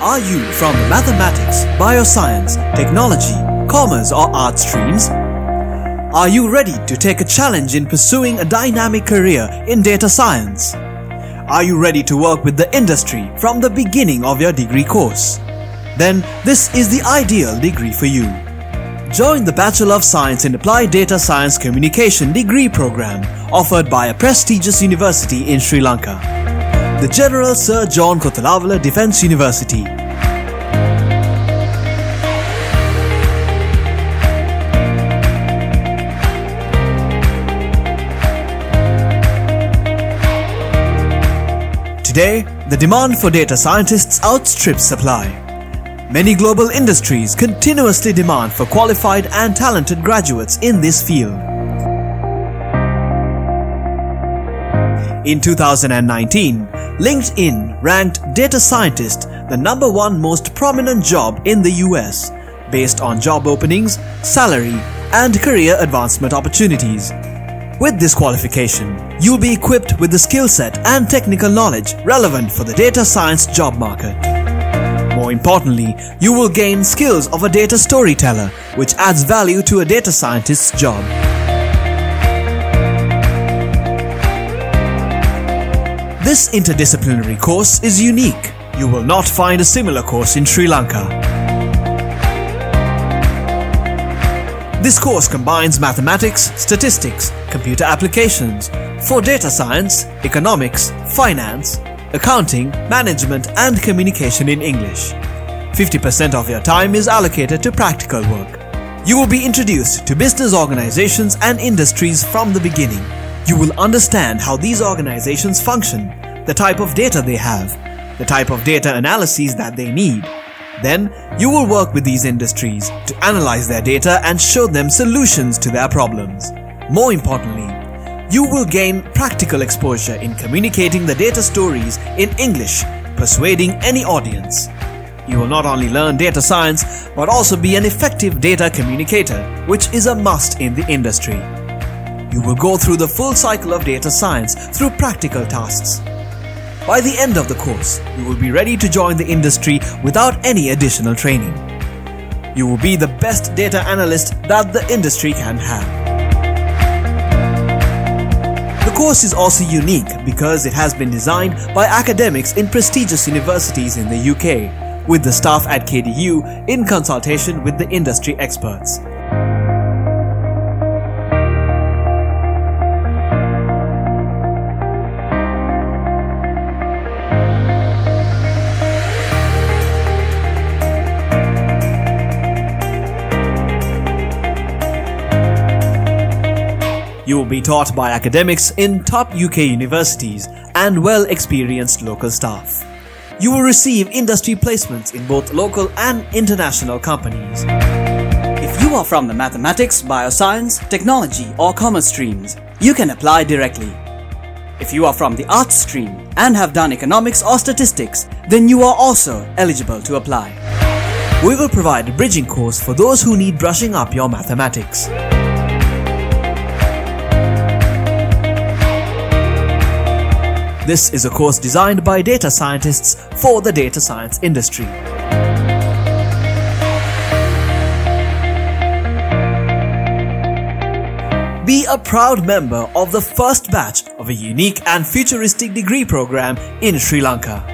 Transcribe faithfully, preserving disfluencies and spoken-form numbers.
Are you from mathematics, bioscience, technology, commerce or art streams? Are you ready to take a challenge in pursuing a dynamic career in data science? Are you ready to work with the industry from the beginning of your degree course? Then this is the ideal degree for you. Join the Bachelor of Science in Applied Data Science Communication degree program offered by a prestigious university in Sri Lanka, the General Sir John Kotelawala Defence University. Today, the demand for data scientists outstrips supply. Many global industries continuously demand for qualified and talented graduates in this field. In two thousand nineteen, LinkedIn ranked data scientist the number one most prominent job in the U S based on job openings, salary, and career advancement opportunities. With this qualification, you'll be equipped with the skill set and technical knowledge relevant for the data science job market. More importantly, you will gain skills of a data storyteller, which adds value to a data scientist's job. This interdisciplinary course is unique. You will not find a similar course in Sri Lanka. This course combines mathematics, statistics, computer applications for data science, economics, finance, accounting, management and communication in English. fifty percent of your time is allocated to practical work. You will be introduced to business organizations and industries from the beginning. You will understand how these organizations function, the type of data they have, the type of data analyses that they need. Then, you will work with these industries to analyze their data and show them solutions to their problems. More importantly, you will gain practical exposure in communicating the data stories in English, persuading any audience. You will not only learn data science, but also be an effective data communicator, which is a must in the industry. You will go through the full cycle of data science through practical tasks. By the end of the course, you will be ready to join the industry without any additional training. You will be the best data analyst that the industry can have. The course is also unique because it has been designed by academics in prestigious universities in the U K, with the staff at K D U in consultation with the industry experts. You will be taught by academics in top U K universities and well-experienced local staff. You will receive industry placements in both local and international companies. If you are from the mathematics, bioscience, technology or commerce streams, you can apply directly. If you are from the arts stream and have done economics or statistics, then you are also eligible to apply. We will provide a bridging course for those who need brushing up your mathematics. This is a course designed by data scientists for the data science industry. Be a proud member of the first batch of a unique and futuristic degree program in Sri Lanka.